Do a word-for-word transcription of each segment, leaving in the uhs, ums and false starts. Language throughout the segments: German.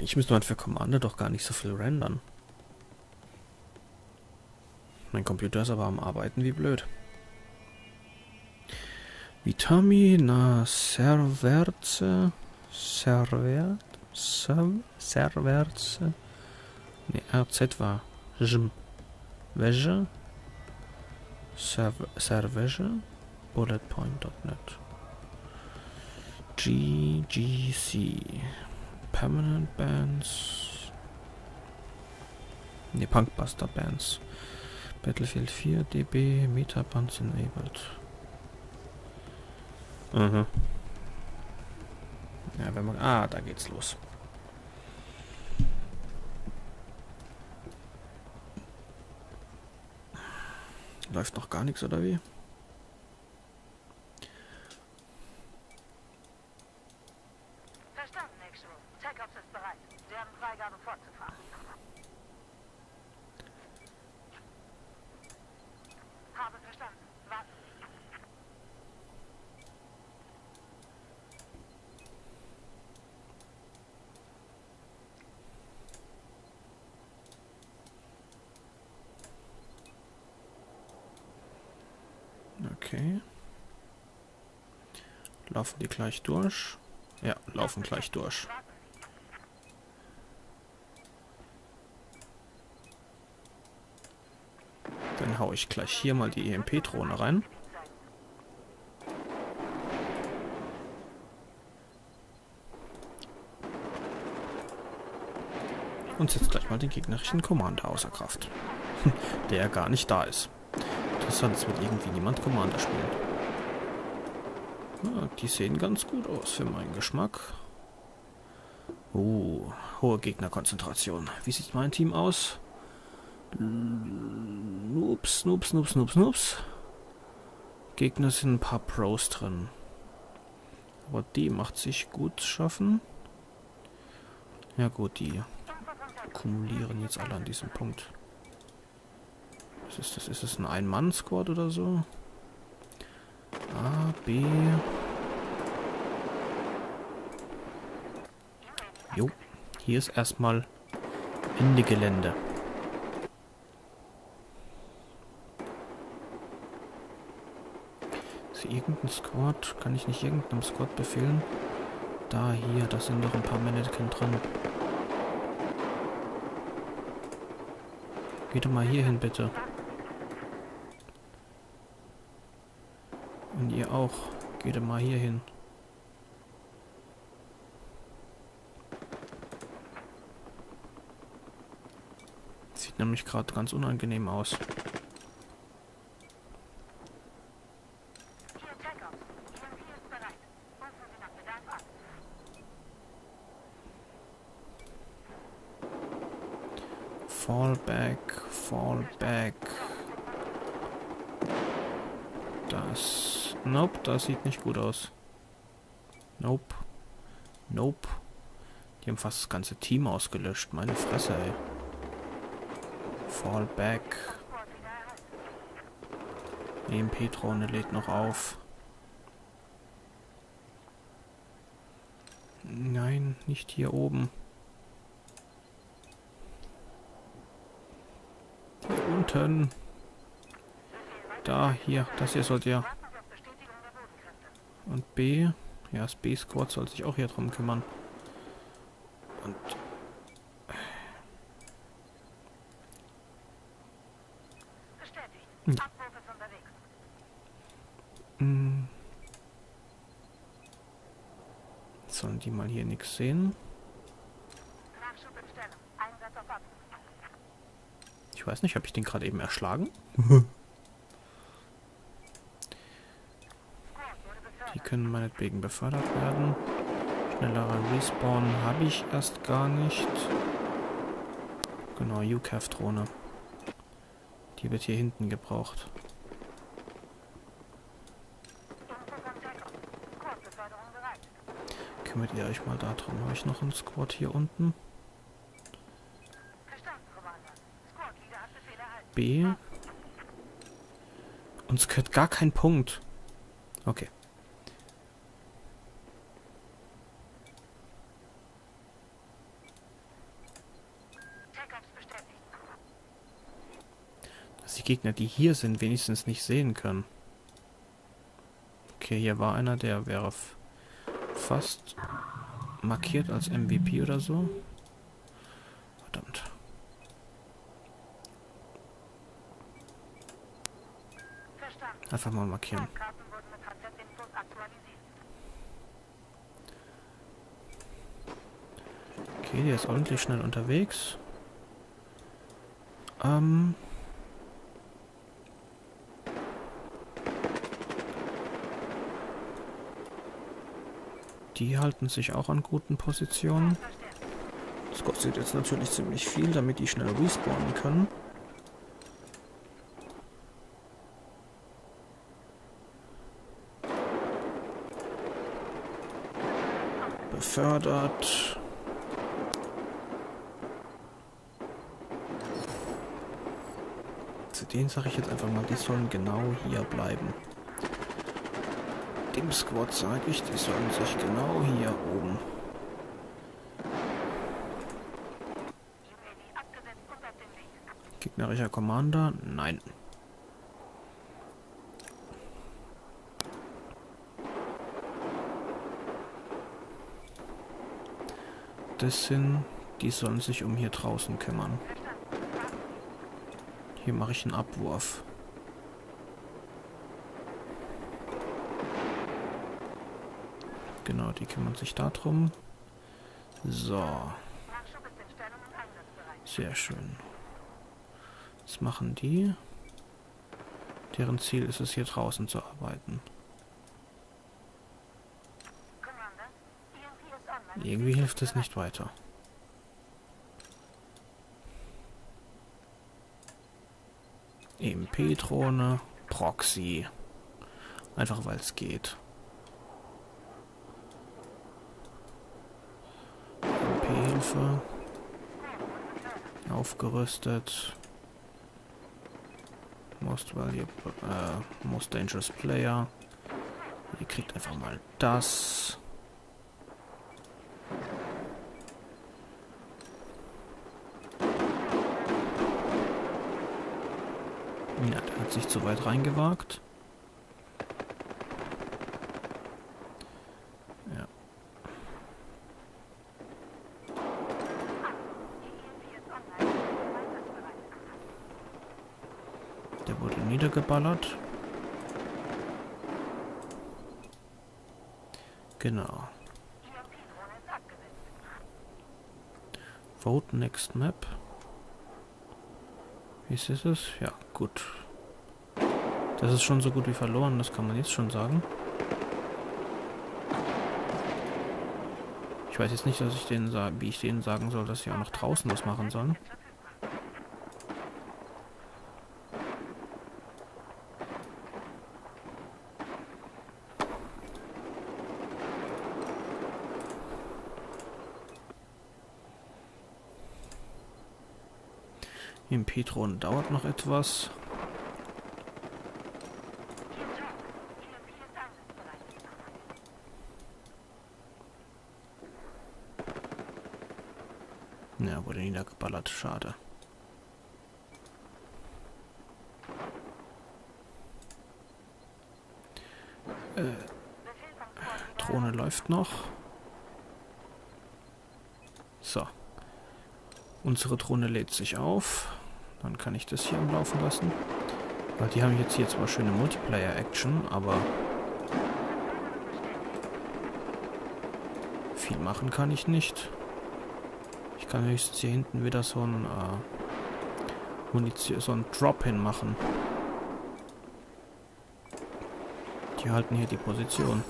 Eigentlich müsste man für Kommando doch gar nicht so viel rendern. Mein Computer ist aber am Arbeiten wie blöd. Vitamina Serverze. Server. Serverze. Ne, R Z war. Jm. Wäsche. Servage. Bulletpoint Punkt net. G G C. Permanent Bands. Ne, Punkbuster Bands. Battlefield vier, D B, Metabands enabled. Mhm. Ja, wenn man... Ah, da geht's los. Läuft noch gar nichts, oder wie? Verstanden, X-Room. Tech-Ops ist bereit. Sie haben Freigabe fortzufahren. Habe verstanden. Warten Sie. Okay. Laufen die gleich durch? Ja, laufen gleich durch. Dann haue ich gleich hier mal die E M P-Drohne rein. Und setze gleich mal den gegnerischen Commander außer Kraft. Der gar nicht da ist. Sonst wird irgendwie niemand Commander spielen. Ja, die sehen ganz gut aus für meinen Geschmack. Oh, hohe Gegnerkonzentration. Wie sieht mein Team aus? Ups, ups, ups, ups, ups. Gegner sind ein paar Pros drin. Aber die macht sich gut schaffen. Ja gut, die kumulieren jetzt alle an diesem Punkt. Ist das, das, ist das ein Ein-Mann-Squad oder so? A, B. Jo, hier ist erstmal Ende Gelände. Ist hier irgendein Squad? Kann ich nicht irgendeinem Squad befehlen? Da, hier, da sind doch ein paar Mannequin drin. Geht doch mal hier hin, bitte. Und ihr auch. Geht mal hier hin. Sieht nämlich gerade ganz unangenehm aus. Fall back, fall back. Das... Nope, das sieht nicht gut aus. Nope. Nope. Die haben fast das ganze Team ausgelöscht. Meine Fresse, ey. Fall back. E M P-Drohne lädt noch auf. Nein, nicht hier oben. Hier unten. Da, hier. Das hier sollt ihr... Und B, ja, das B-Squad soll sich auch hier drum kümmern. Und bestätigt. Hm. Abruf ist unterwegs. Hm. Sollen die mal hier nichts sehen? Nachschub in Stellung. Einsatz auf Abruf. Ich weiß nicht, habe ich den gerade eben erschlagen? Können meinetwegen befördert werden. Schnellerer Respawn habe ich erst gar nicht. Genau, U C A V-Drohne. Die wird hier hinten gebraucht. Kümmert ihr euch mal darum. Habe ich noch einen Squad hier unten? B. Uns gehört gar kein Punkt. Okay. die Gegner, die hier sind, wenigstens nicht sehen können. Okay, hier war einer, der wäre fast markiert als M V P oder so. Verdammt. Einfach mal markieren. Okay, der ist ordentlich schnell unterwegs. Ähm... Die halten sich auch an guten Positionen. Das kostet jetzt natürlich ziemlich viel, damit die schnell respawnen können. Befördert. Zu denen sage ich jetzt einfach mal, die sollen genau hier bleiben. Dem Squad sage ich, die sollen sich genau hier oben. Gegnerischer Commander? Nein. Das sind, die sollen sich um hier draußen kümmern. Hier mache ich einen Abwurf. Genau, die kümmern sich darum. So. Sehr schön. Was machen die? Deren Ziel ist es, hier draußen zu arbeiten. Irgendwie hilft es nicht weiter. E M P-Drohne, Proxy. Einfach weil es geht. E M P-Hilfe. Aufgerüstet. Most valuable, äh, most dangerous player. Ihr kriegt einfach mal das. Ja, der hat sich zu weit reingewagt. Ja. Der wurde niedergeballert. Genau. Vote next map. Wie ist es? Ja, gut. Das ist schon so gut wie verloren, das kann man jetzt schon sagen. Ich weiß jetzt nicht, dass ich denen wie ich denen sagen soll, dass sie auch noch draußen was machen sollen. Im E M P-Drohne dauert noch etwas. Ja, wurde niedergeballert, schade. Äh, Drohne läuft noch. So. Unsere Drohne lädt sich auf. Dann kann ich das hier am Laufen lassen. Weil die haben jetzt hier zwar schöne Multiplayer-Action, aber viel machen kann ich nicht. Ich kann höchstens hier hinten wieder so ein äh, Munition, so ein Drop-Hin machen. Die halten hier die Position.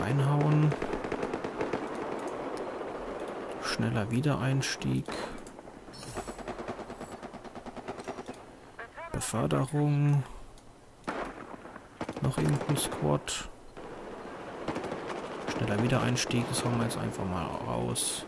Reinhauen. Schneller Wiedereinstieg. Förderung. Noch irgendein Squad. Schneller Wiedereinstieg. Das hauen wir jetzt einfach mal raus.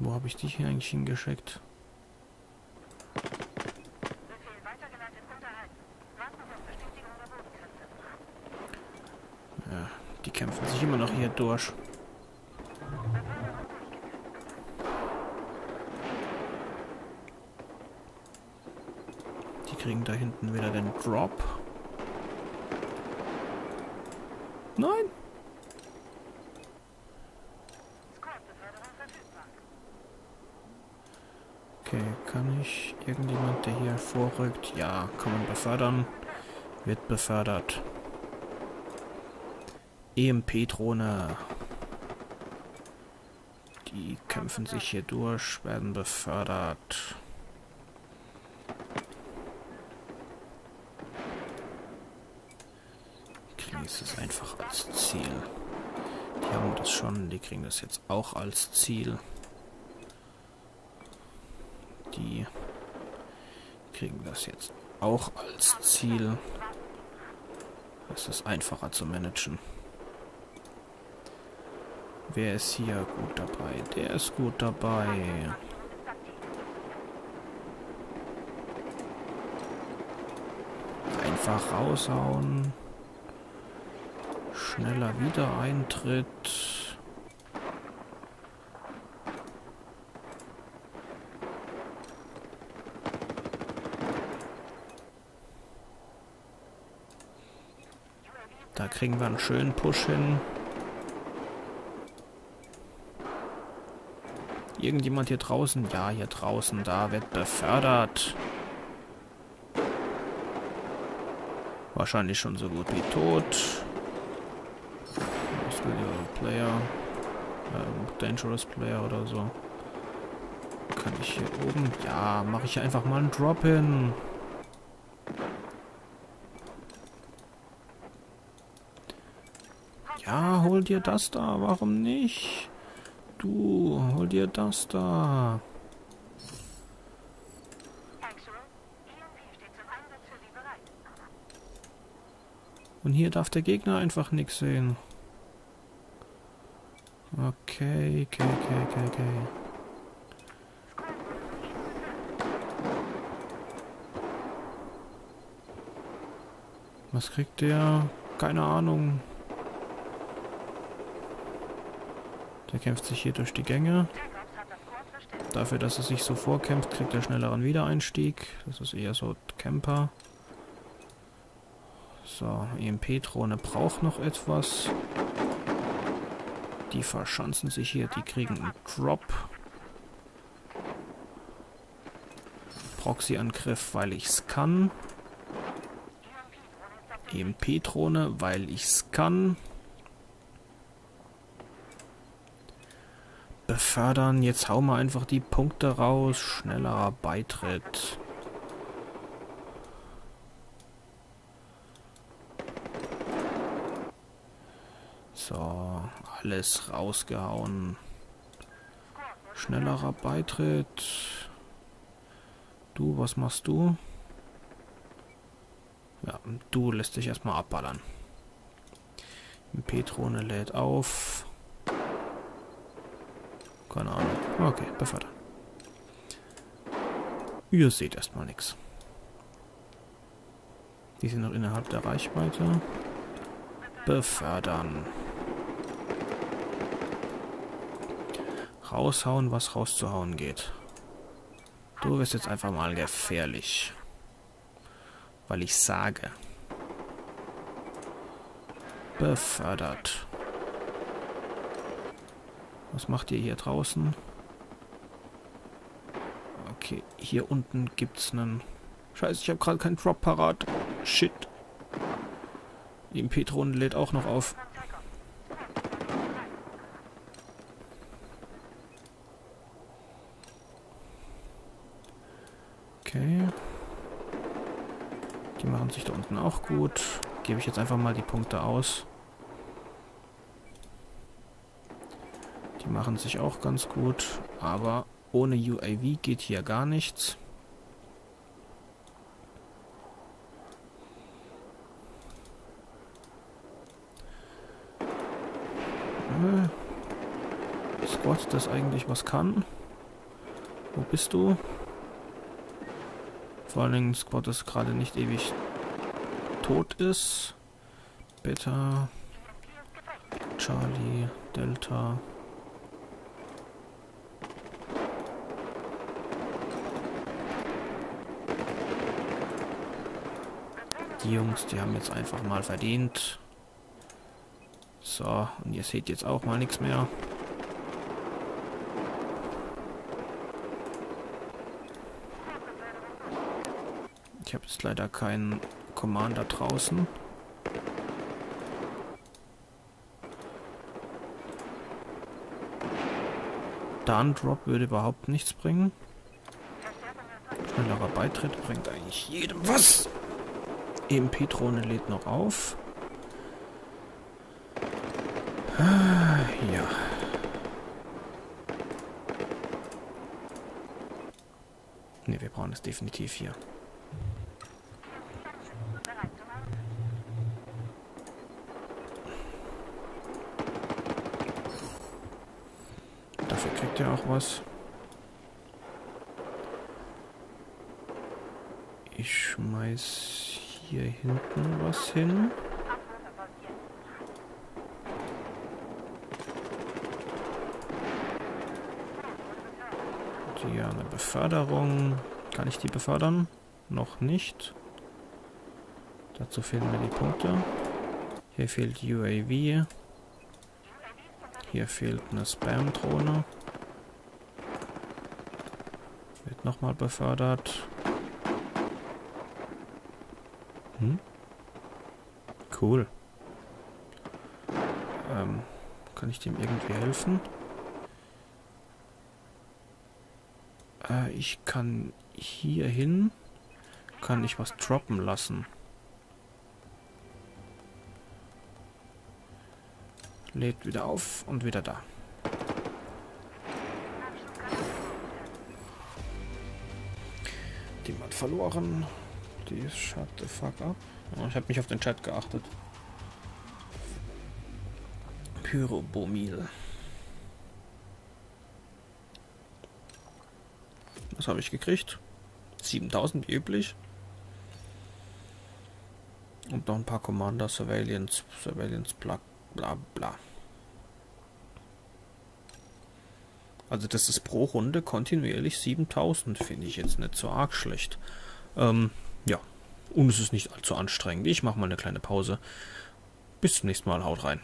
Wo habe ich dich hier eigentlich hingeschickt? Befehl weitergeleitet. durch. Die kriegen da hinten wieder den Drop. Nein! Okay, kann ich irgendjemand, der hier vorrückt? Ja, kann man befördern. Wird befördert. E M P-Drohne. Die kämpfen sich hier durch, werden befördert. Ich kriege es einfach als Ziel. Die haben das schon, die kriegen das jetzt auch als Ziel. Die kriegen das jetzt auch als Ziel. Das ist einfacher zu managen. Wer ist hier gut dabei? Der ist gut dabei. Einfach raushauen. Schneller Wiedereintritt. Da kriegen wir einen schönen Push hin. Irgendjemand hier draußen? Ja, hier draußen. Da wird befördert. Wahrscheinlich schon so gut wie tot. Player. Ähm, Dangerous Player oder so. Kann ich hier oben? Ja, mache ich hier einfach mal einen Drop hin. Ja, hol dir das da. Warum nicht? Du, hol dir das da. Und hier darf der Gegner einfach nichts sehen. Okay, okay, okay, okay, okay. Was kriegt der? Keine Ahnung. Der kämpft sich hier durch die Gänge. Dafür, dass er sich so vorkämpft, kriegt er schnelleren Wiedereinstieg. Das ist eher so Camper. So, E M P-Drohne braucht noch etwas. Die verschanzen sich hier, die kriegen einen Drop. Proxy-Angriff, weil ich's kann. E M P-Drohne, weil ich's kann. Befördern, jetzt hauen wir einfach die Punkte raus. Schnellerer Beitritt. So, alles rausgehauen. Schnellerer Beitritt. Du, was machst du? Ja, du lässt dich erstmal abballern. E M P-Drohne lädt auf. Keine Ahnung. Okay, befördern. Ihr seht erstmal nichts. Die sind noch innerhalb der Reichweite. Befördern. Raushauen, was rauszuhauen geht. Du wirst jetzt einfach mal gefährlich. Weil ich sage. Befördert. Was macht ihr hier draußen? Okay, hier unten gibt's einen... Scheiße, ich habe gerade keinen Drop parat. Shit. Die E M P-Drohne lädt auch noch auf. Okay. Die machen sich da unten auch gut. Gebe ich jetzt einfach mal die Punkte aus. Die machen sich auch ganz gut, aber ohne U A V geht hier gar nichts. Äh, Squad, das eigentlich was kann. Wo bist du? Vor allen Dingen Squad, das gerade nicht ewig tot ist. Bitte. Charlie, Delta. Die Jungs, die haben jetzt einfach mal verdient. So, und ihr seht jetzt auch mal nichts mehr. Ich habe jetzt leider keinen Commander draußen. Down-Drop würde überhaupt nichts bringen. Schnellerer Beitritt bringt eigentlich jedem was. E M P-Drohne lädt noch auf. Ja. Ne, wir brauchen es definitiv hier. Dafür kriegt ihr auch was. Ich schmeiß hier hinten was hin. Hier eine Beförderung. Kann ich die befördern? Noch nicht. Dazu fehlen mir die Punkte. Hier fehlt U A V. Hier fehlt eine Spam-Drohne. Wird nochmal befördert. Hm? Cool. Ähm, kann ich dem irgendwie helfen? Äh, ich kann hier hin, kann ich was droppen lassen. Lädt wieder auf und wieder da. Die hat verloren. Die shut the fuck up. Oh, ich habe nicht auf den Chat geachtet. Pyrobomil. Was habe ich gekriegt? siebentausend, wie üblich. Und noch ein paar Commander, Surveillance, Surveillance, bla bla bla. Also das ist pro Runde kontinuierlich siebentausend, finde ich jetzt nicht so arg schlecht. Ähm, ja, und es ist nicht allzu anstrengend. Ich mache mal eine kleine Pause. Bis zum nächsten Mal, haut rein.